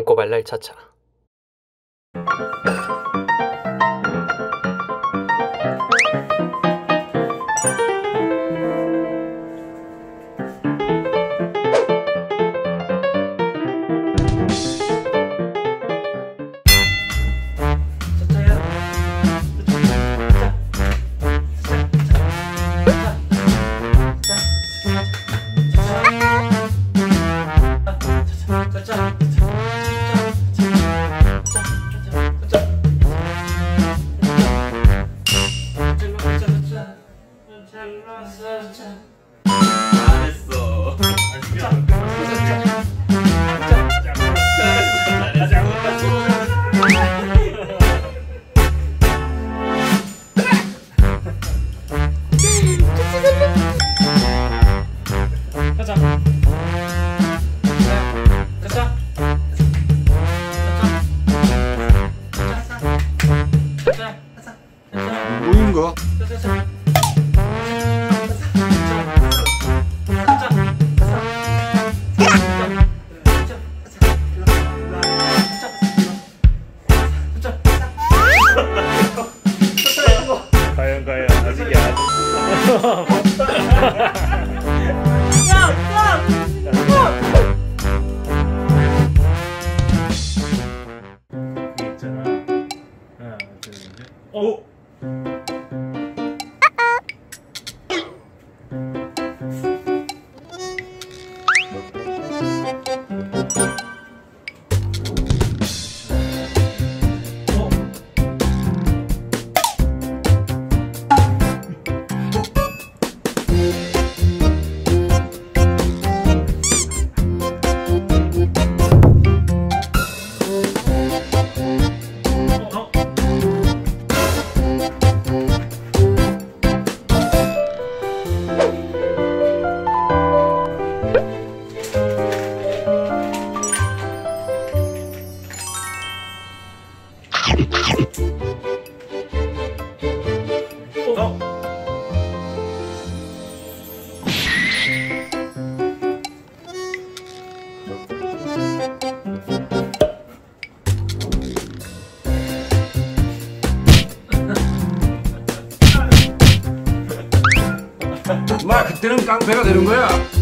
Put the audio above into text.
젊고 발랄 차차. 그때는 깡패가 되는 거야.